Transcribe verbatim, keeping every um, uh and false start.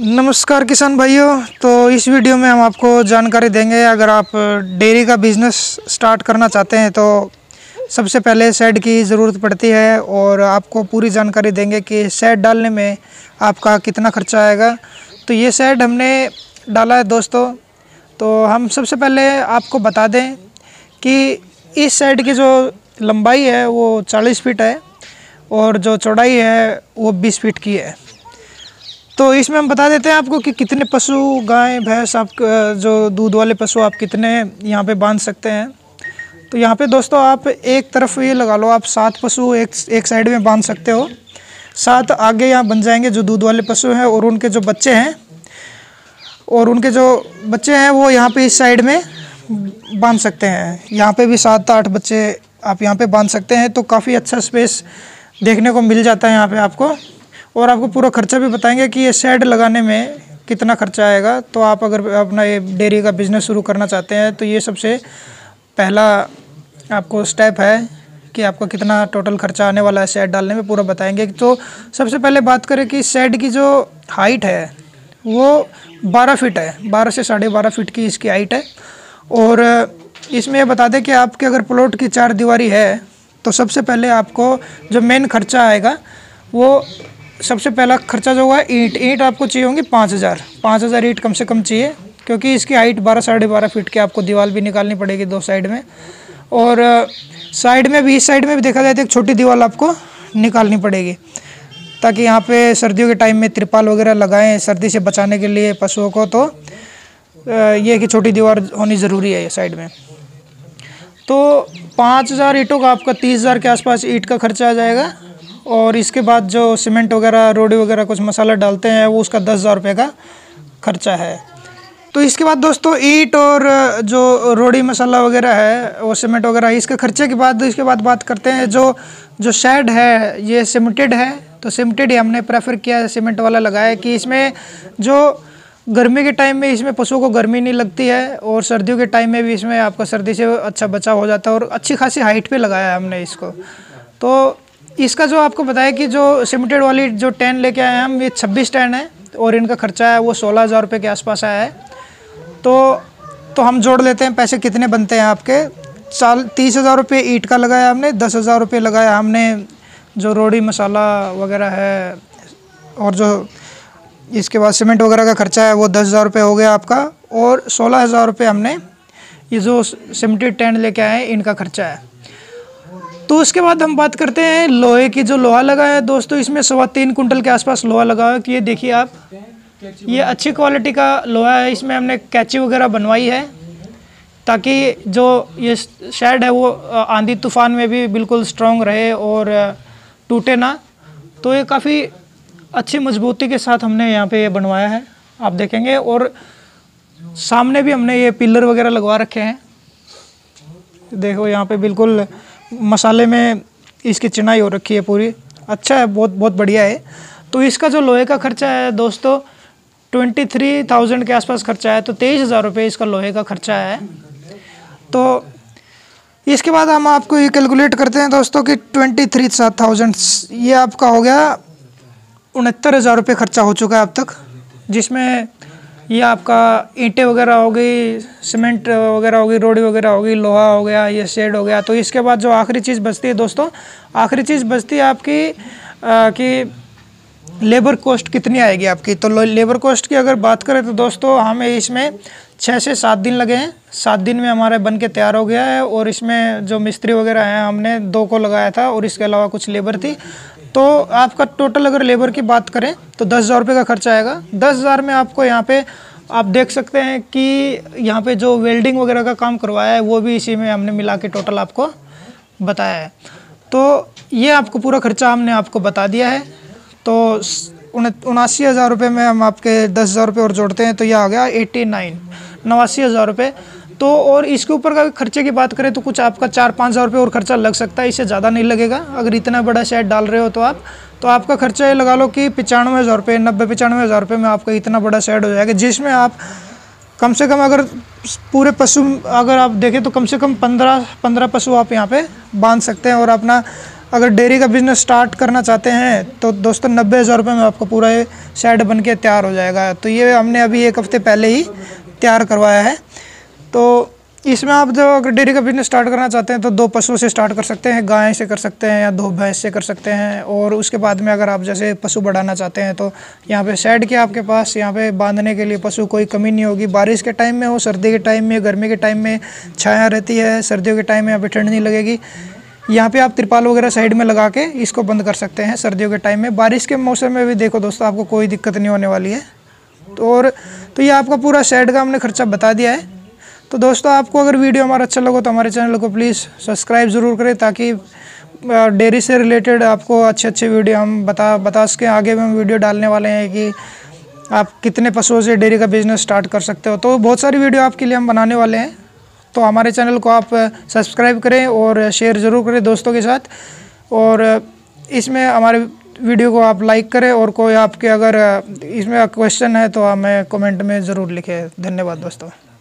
नमस्कार किसान भाइयों, तो इस वीडियो में हम आपको जानकारी देंगे। अगर आप डेयरी का बिज़नेस स्टार्ट करना चाहते हैं तो सबसे पहले शेड की ज़रूरत पड़ती है और आपको पूरी जानकारी देंगे कि शेड डालने में आपका कितना खर्चा आएगा। तो ये शेड हमने डाला है दोस्तों। तो हम सबसे पहले आपको बता दें कि इस शेड की जो लंबाई है वो चालीस फीट है और जो चौड़ाई है वो बीस फीट की है। तो इसमें हम बता देते हैं आपको कि कितने पशु, गाय, भैंस, आप जो दूध वाले पशु आप कितने यहाँ पे बांध सकते हैं। तो यहाँ पे दोस्तों आप एक तरफ ये लगा लो, आप सात पशु एक एक साइड में बांध सकते हो। सात आगे यहाँ बन जाएंगे जो दूध वाले पशु हैं और उनके जो बच्चे हैं और उनके जो बच्चे हैं वो यहाँ पे इस साइड में बांध सकते हैं। यहाँ पर भी सात आठ बच्चे आप यहाँ पर बांध सकते हैं। तो काफ़ी अच्छा स्पेस देखने को मिल जाता है यहाँ पर आपको, और आपको पूरा खर्चा भी बताएंगे कि ये शेड लगाने में कितना खर्चा आएगा। तो आप अगर अपना ये डेयरी का बिज़नेस शुरू करना चाहते हैं तो ये सबसे पहला आपको स्टेप है कि आपका कितना टोटल खर्चा आने वाला है शेड डालने में, पूरा बताएंगे। तो सबसे पहले बात करें कि शेड की जो हाइट है वो बारह फीट है, बारह से साढ़े बारह फीट की इसकी हाइट है। और इसमें यह बता दें कि आपके अगर प्लॉट की चार दीवारी है तो सबसे पहले आपको जो मेन खर्चा आएगा वो सबसे पहला खर्चा जो हुआ ईंट, ईंट आपको चाहिए होंगी पाँच हज़ार पाँच हज़ार ईंट कम से कम चाहिए, क्योंकि इसकी हाइट बारह साढ़े बारह फीट की आपको दीवार भी निकालनी पड़ेगी दो साइड में, और साइड में भी, इस साइड में भी देखा जाए तो एक छोटी दीवार आपको निकालनी पड़ेगी ताकि यहाँ पे सर्दियों के टाइम में त्रिपाल वगैरह लगाएँ सर्दी से बचाने के लिए पशुओं को। तो ये कि छोटी दीवार होनी ज़रूरी है साइड में। तो पाँच हज़ार ईंटों का आपका तीस हज़ार के आसपास ईंट का खर्चा आ जाएगा। और इसके बाद जो सीमेंट वगैरह, रोड़ी वगैरह, कुछ मसाला डालते हैं वो उसका दस हज़ार रुपये का खर्चा है। तो इसके बाद दोस्तों ईंट और जो रोड़ी मसाला वगैरह है वो सीमेंट वगैरह इसके खर्चे के बाद इसके बाद बात करते हैं जो जो शेड है ये सीमेंटेड है। तो सीमेंटेड ही हमने प्रेफर किया है, सीमेंट वाला लगाया कि इसमें जो गर्मी के टाइम में इसमें पशुओं को गर्मी नहीं लगती है और सर्दियों के टाइम में भी इसमें आपका सर्दी से अच्छा बचाव हो जाता है। और अच्छी खासी हाइट पर लगाया है हमने इसको। तो इसका जो आपको बताया कि जो सीमेंटेड वाली जो टेन लेके आए हैं हम, ये छब्बीस टेन है और इनका खर्चा है वो सोलह हज़ार रुपये के आसपास आया है। तो तो हम जोड़ लेते हैं पैसे कितने बनते हैं आपके। चाल तीस हज़ार रुपये ईंट का लगाया हमने, दस हज़ार रुपये लगाया हमने जो रोड़ी मसाला वगैरह है, और जो इसके बाद सीमेंट वगैरह का खर्चा है वो दस हज़ार रुपये हो गया आपका, और सोलह हज़ार रुपये हमने ये जो सीमेंटेड टेन लेके आए हैं इनका खर्चा है। तो उसके बाद हम बात करते हैं लोहे की। जो लोहा लगा है दोस्तों इसमें सवा तीन कुंटल के आसपास लोहा लगा है कि ये देखिए आप, ये अच्छी क्वालिटी का लोहा है। इसमें हमने कैची वगैरह बनवाई है ताकि जो ये शेड है वो आंधी तूफान में भी बिल्कुल स्ट्रांग रहे और टूटे ना। तो ये काफ़ी अच्छी मजबूती के साथ हमने यहाँ पे ये बनवाया है, आप देखेंगे। और सामने भी हमने ये पिलर वगैरह लगवा रखे हैं, देखो यहाँ पे बिल्कुल मसाले में इसकी चिनाई हो रखी है पूरी, अच्छा है, बहुत बहुत बढ़िया है। तो इसका जो लोहे का खर्चा है दोस्तों ट्वेंटी थ्री थाउजेंड के आसपास खर्चा है, तो तेईस हज़ार रुपये इसका लोहे का खर्चा है। तो इसके बाद हम आपको ये कैलकुलेट करते हैं दोस्तों कि ट्वेंटी थ्री थाउजेंड ये आपका हो गया उनहत्तर हज़ार रुपये खर्चा हो चुका है अब तक, जिसमें ये आपका ईंटें वगैरह हो गई, सीमेंट वगैरह हो गई, रोड़ी वगैरह हो गई, लोहा हो गया, ये शेड हो गया। तो इसके बाद जो आखिरी चीज़ बचती है दोस्तों, आखिरी चीज़ बचती है आपकी आ, कि लेबर कॉस्ट कितनी आएगी आपकी। तो लेबर कॉस्ट की अगर बात करें तो दोस्तों हमें इसमें छः से सात दिन लगे हैं। सात दिन में हमारा बन के तैयार हो गया है। और इसमें जो मिस्त्री वगैरह हैं हमने दो को लगाया था और इसके अलावा कुछ लेबर थी। तो आपका टोटल अगर लेबर की बात करें तो दस हज़ार रुपये का खर्चा आएगा। दस हज़ार में आपको यहाँ पे आप देख सकते हैं कि यहाँ पे जो वेल्डिंग वगैरह का काम करवाया है वो भी इसी में हमने मिला के टोटल आपको बताया है। तो ये आपको पूरा खर्चा हमने आपको बता दिया है। तो उनासी हज़ार रुपये में हम आपके दस हज़ार रुपये और जोड़ते हैं तो यह आ गया एट्टी नाइन नवासी हज़ार रुपये। तो और इसके ऊपर का खर्चे की बात करें तो कुछ आपका चार पाँच हज़ार रुपये और खर्चा लग सकता है, इससे ज़्यादा नहीं लगेगा। अगर इतना बड़ा शेड डाल रहे हो तो आप तो आपका खर्चा ये लगा लो कि पचानवे हज़ार रुपये नब्बे पचानवे हज़ार रुपये में आपका इतना बड़ा शेड हो जाएगा, जिसमें आप कम से कम अगर पूरे पशु अगर आप देखें तो कम से कम पंद्रह पंद्रह पशु आप यहाँ पर बांध सकते हैं और अपना अगर डेयरी का बिजनेस स्टार्ट करना चाहते हैं तो दोस्तों नब्बे हज़ार रुपये में आपका पूरा ये सेट बन के तैयार हो जाएगा। तो ये हमने अभी एक हफ्ते पहले ही तैयार करवाया है। तो इसमें आप जो अगर डेयरी का बिजनेस स्टार्ट करना चाहते हैं तो दो पशुओं से स्टार्ट कर सकते हैं, गाय से कर सकते हैं या दो भैंस से कर सकते हैं। और उसके बाद में अगर आप जैसे पशु बढ़ाना चाहते हैं तो यहाँ पे शेड के आपके पास यहाँ पे बांधने के लिए पशु कोई कमी नहीं होगी। बारिश के टाइम में हो, सर्दी के टाइम में, गर्मी के टाइम में छाया रहती है, सर्दियों के टाइम में यहाँ पर ठंड नहीं लगेगी। यहाँ पे आप तिरपाल वगैरह साइड में लगा के इसको बंद कर सकते हैं सर्दियों के टाइम में। बारिश के मौसम में भी देखो दोस्तों आपको कोई दिक्कत नहीं होने वाली है। तो और तो ये आपका पूरा शेड का हमने खर्चा बता दिया है। तो दोस्तों आपको अगर वीडियो हमारा अच्छा लगा तो हमारे चैनल को प्लीज़ सब्सक्राइब ज़रूर करें, ताकि डेयरी से रिलेटेड आपको अच्छे अच्छे वीडियो हम बता बता सकें। आगे भी हम वीडियो डालने वाले हैं कि आप कितने पशुओं से डेयरी का बिजनेस स्टार्ट कर सकते हो। तो बहुत सारी वीडियो आपके लिए हम बनाने वाले हैं। तो हमारे चैनल को आप सब्सक्राइब करें और शेयर ज़रूर करें दोस्तों के साथ, और इसमें हमारे वीडियो को आप लाइक करें। और कोई आपके अगर इसमें क्वेश्चन है तो हमें कमेंट में ज़रूर लिखें। धन्यवाद दोस्तों।